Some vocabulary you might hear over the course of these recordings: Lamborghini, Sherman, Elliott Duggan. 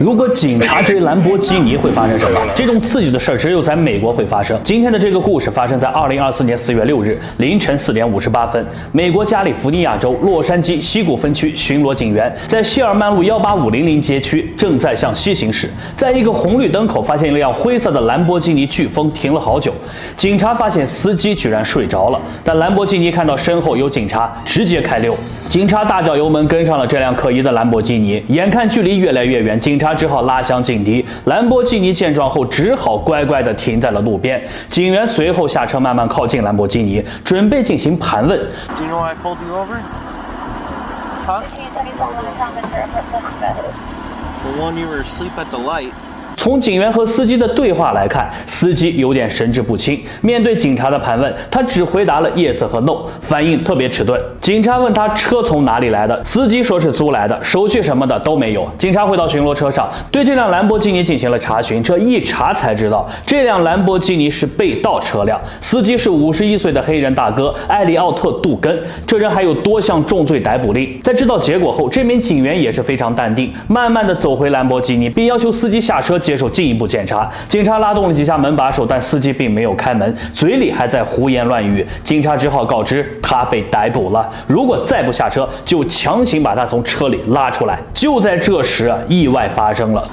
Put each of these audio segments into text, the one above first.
如果警察追兰博基尼会发生什么？这种刺激的事儿只有在美国会发生。今天的这个故事发生在2024年4月6日凌晨4点58分，美国加利福尼亚州洛杉矶西谷分区巡逻警员在谢尔曼路18500街区正在向西行驶，在一个红绿灯口发现一辆灰色的兰博基尼飓风停了好久。警察发现司机居然睡着了，但兰博基尼看到身后有警察，直接开溜。 警察大脚油门跟上了这辆可疑的兰博基尼，眼看距离越来越远，警察只好拉响警笛。兰博基尼见状后，只好乖乖地停在了路边。警员随后下车，慢慢靠近兰博基尼，准备进行盘问。Do you know why I pulled you over? Huh? The one you were asleep at the light. 从警员和司机的对话来看，司机有点神志不清。面对警察的盘问，他只回答了 yes 和 no， 反应特别迟钝。警察问他车从哪里来的，司机说是租来的，手续什么的都没有。警察回到巡逻车上，对这辆兰博基尼进行了查询。这一查才知道，这辆兰博基尼是被盗车辆，司机是51岁的黑人大哥埃里奥特·杜根。这人还有多项重罪逮捕令。在知道结果后，这名警员也是非常淡定，慢慢的走回兰博基尼，并要求司机下车。 接受进一步检查，警察拉动了几下门把手，但司机并没有开门，嘴里还在胡言乱语。警察只好告知他被逮捕了，如果再不下车，就强行把他从车里拉出来。就在这时，意外发生了。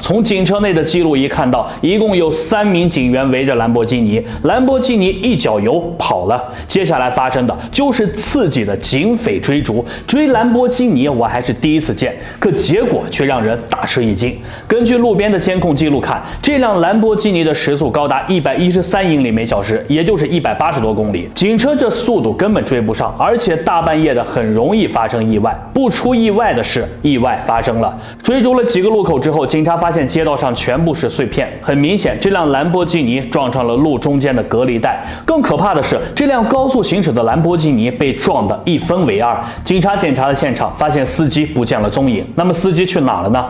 从警车内的记录仪看到，一共有3名警员围着兰博基尼，兰博基尼一脚油跑了。接下来发生的就是刺激的警匪追逐，追兰博基尼我还是第一次见，可结果却让人大吃一惊。根据路边的监控记录看，这辆兰博基尼的时速高达113英里每小时，也就是180多公里，警车这速度根本追不上，而且大半夜的很容易发生意外。不出意外的是，意外发生了。追逐了几个路口之后，警察发现 街道上全部是碎片，很明显，这辆兰博基尼撞上了路中间的隔离带。更可怕的是，这辆高速行驶的兰博基尼被撞得一分为二。警察检查了现场，发现司机不见了踪影。那么司机去哪了呢？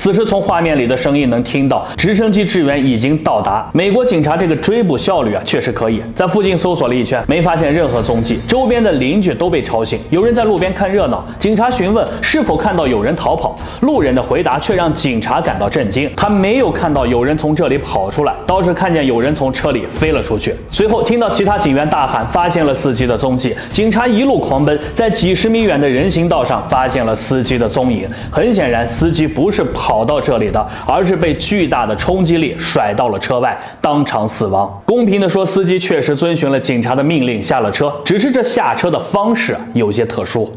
此时，从画面里的声音能听到，直升机支援已经到达。美国警察这个追捕效率啊，确实可以。在附近搜索了一圈，没发现任何踪迹。周边的邻居都被吵醒，有人在路边看热闹。警察询问是否看到有人逃跑，路人的回答却让警察感到震惊。他没有看到有人从这里跑出来，倒是看见有人从车里飞了出去。随后听到其他警员大喊，发现了司机的踪迹。警察一路狂奔，在几10米远的人行道上发现了司机的踪影。很显然，司机不是跑到这里的，而是被巨大的冲击力甩到了车外，当场死亡。公平的说，司机确实遵循了警察的命令下了车，只是这下车的方式有些特殊。